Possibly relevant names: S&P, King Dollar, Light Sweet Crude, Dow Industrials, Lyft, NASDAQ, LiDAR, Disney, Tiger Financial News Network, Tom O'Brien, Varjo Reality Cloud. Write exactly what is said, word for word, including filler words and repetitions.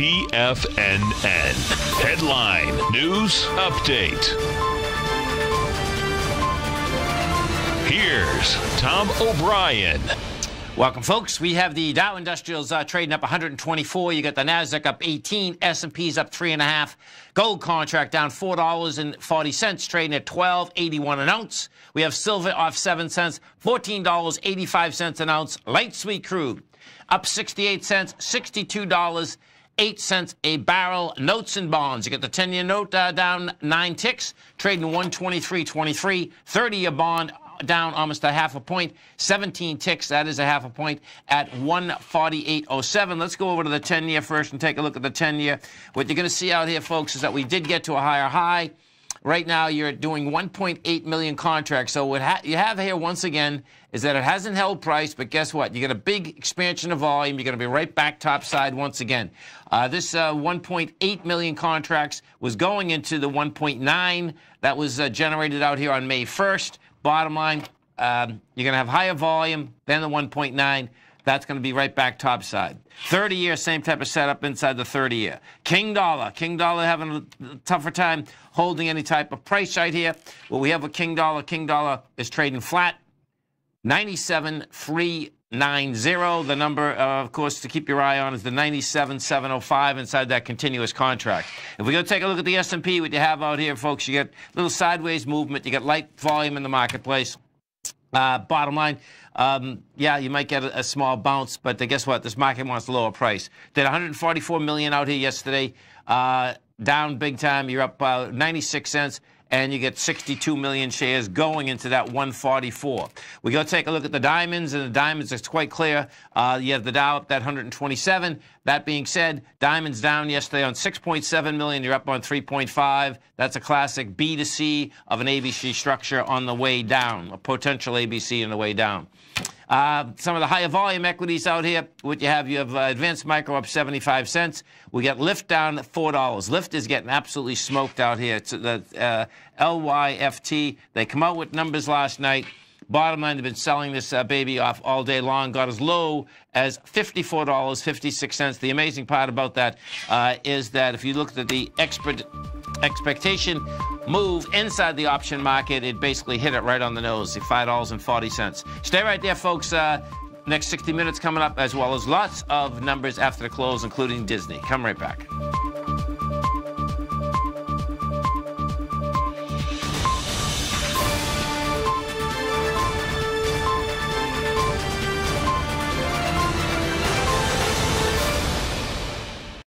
T F N N. Headline News Update. Here's Tom O'Brien. Welcome, folks. We have the Dow Industrials uh, trading up one hundred twenty-four. You got the NASDAQ up eighteen, S and P's up three and a half. Gold contract down four dollars and forty cents, trading at twelve eighty-one an ounce. We have silver off seven cents, fourteen dollars eighty-five cents an ounce. Light Sweet Crude up sixty-eight cents, sixty-two dollars eight cents a barrel. Notes and bonds. You got the ten-year note uh, down nine ticks, trading one twenty-three twenty-three. thirty-year bond down almost a half a point, seventeen ticks, that is a half a point, at one forty-eight oh seven. Let's go over to the ten-year first and take a look at the ten-year. What you're going to see out here, folks, is that we did get to a higher high. Right now, you're doing one point eight million contracts. So what ha you have here, once again, is that it hasn't held price, but guess what? You get a big expansion of volume. You're going to be right back topside once again. Uh, this uh, one point eight million contracts was going into the one point nine that was uh, generated out here on May first. Bottom line, um, you're going to have higher volume than the one point nine. That's going to be right back topside. thirty-year, same type of setup inside the thirty-year. King Dollar. King Dollar having a tougher time holding any type of price right here. Well, we have a King Dollar. King Dollar is trading flat. ninety-seven three ninety. The number, uh, of course, to keep your eye on is the ninety-seven seven oh five inside that continuous contract. If we go take a look at the S and P, what you have out here, folks, you get a little sideways movement. You get light volume in the marketplace. Uh, bottom line, um, yeah, you might get a, a small bounce, but guess what? This market wants a lower price. Did one hundred forty-four million dollars out here yesterday, uh, down big time. You're up uh, ninety-six cents. And you get sixty-two million shares going into that one forty-four. We go take a look at the diamonds, and the diamonds, it's quite clear. Uh, you have the Dow up that one hundred twenty-seven. That being said, diamonds down yesterday on six point seven million. You're up on three point five. That's a classic B to C of an A B C structure on the way down, a potential A B C on the way down. Uh, some of the higher volume equities out here, what you have, you have uh, Advanced Micro up seventy-five cents. We got Lyft down four dollars. Lyft is getting absolutely smoked out here. It's the uh, L Y F T. They come out with numbers last night. Bottom line, they've been selling this uh, baby off all day long. Got as low as fifty-four dollars and fifty-six cents. The amazing part about that uh, is that if you look at the expert expectation move inside the option market, it basically hit it right on the nose, the five dollars and forty cents. Stay right there, folks. Uh, next sixty minutes coming up, as well as lots of numbers after the close, including Disney. Come right back.